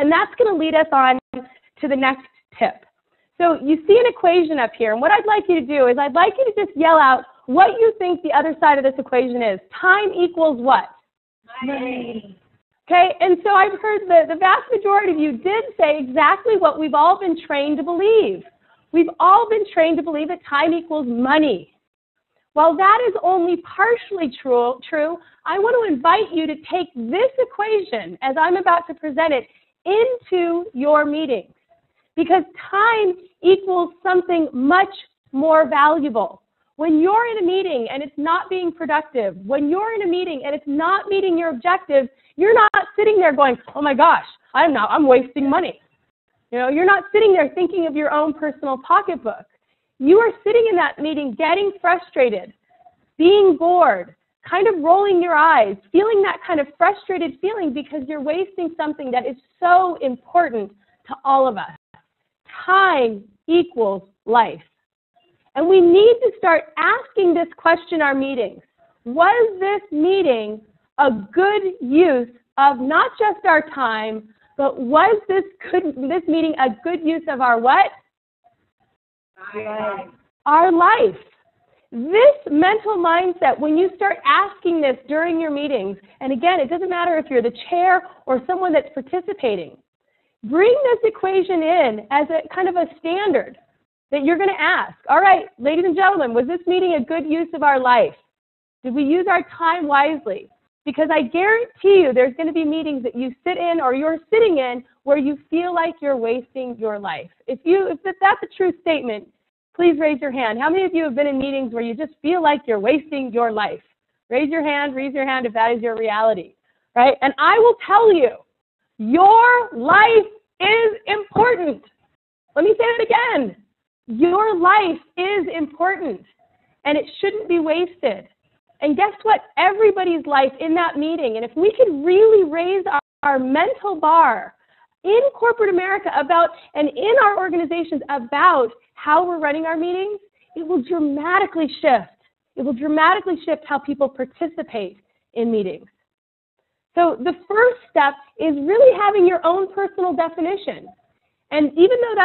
And that's going to lead us on to the next tip. So you see an equation up here, and what I'd like you to do is I'd like you to just yell out what you think the other side of this equation is. Time equals what? Money. Okay, and so I've heard the vast majority of you did say exactly what we've all been trained to believe. We've all been trained to believe that time equals money. While that is only partially true, I want to invite you to take this equation, as I'm about to present it, into your meetings, because time equals something much more valuable. When you're in a meeting and it's not being productive, when you're in a meeting and it's not meeting your objectives, you're not sitting there going, oh my gosh, I'm wasting money. You know, you're not sitting there thinking of your own personal pocketbook. You are sitting in that meeting getting frustrated, being bored, kind of rolling your eyes, feeling that kind of frustrated feeling because you're wasting something that is so important to all of us. Time equals life. And we need to start asking this question in our meetings. Was this meeting a good use of not just our time, but was this meeting a good use of our what? Life. Our life. This mental mindset, when you start asking this during your meetings, and again, it doesn't matter if you're the chair or someone that's participating, bring this equation in as a kind of a standard that you're going to ask. All right, ladies and gentlemen, was this meeting a good use of our life? Did we use our time wisely? Because I guarantee you there's going to be meetings that you sit in or you're sitting in where you feel like you're wasting your life. If that's a true statement, please raise your hand. How many of you have been in meetings where you just feel like you're wasting your life? Raise your hand if that is your reality, right? And I will tell you, your life is important. Let me say that again. Your life is important, and it shouldn't be wasted. And guess what? Everybody's life in that meeting, and if we could really raise our mental bar in corporate America about, and in our organizations about how we're running our meetings, it will dramatically shift. It will dramatically shift how people participate in meetings. So the first step is really having your own personal definition. And even though that